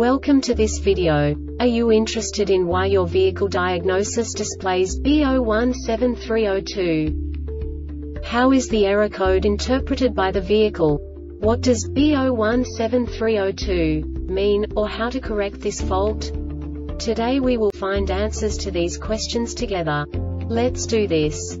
Welcome to this video. Are you interested in why your vehicle diagnosis displays B017302? How is the error code interpreted by the vehicle? What does B017302 mean, or how to correct this fault? Today we will find answers to these questions together. Let's do this.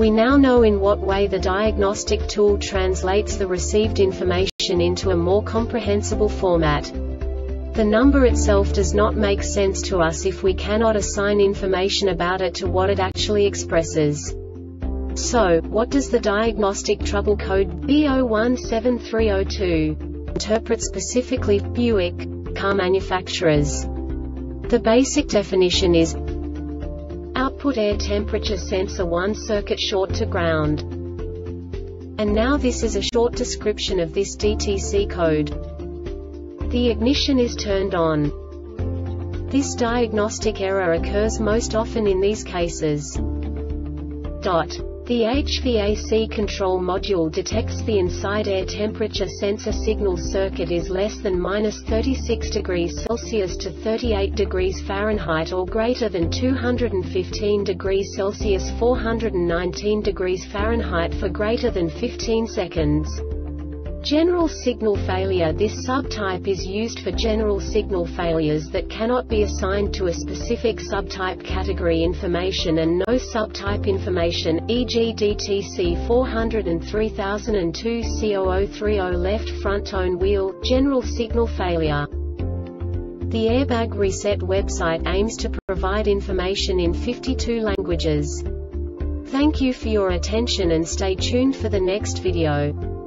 We now know in what way the diagnostic tool translates the received information into a more comprehensible format. The number itself does not make sense to us if we cannot assign information about it to what it actually expresses. So, what does the diagnostic trouble code B017302 interpret specifically for Buick car manufacturers? The basic definition is output air temperature sensor 1 circuit short to ground. And now this is a short description of this DTC code. The ignition is turned on. This diagnostic error occurs most often in these cases. The HVAC control module detects the inside air temperature sensor signal circuit is less than -36°C to 38°F or greater than 215°C 419°F for greater than 15 seconds. General signal failure. This subtype is used for general signal failures that cannot be assigned to a specific subtype category information and no subtype information, e.g. DTC 403002 C0030 left front tone wheel, general signal failure. The Airbag Reset website aims to provide information in 52 languages. Thank you for your attention and stay tuned for the next video.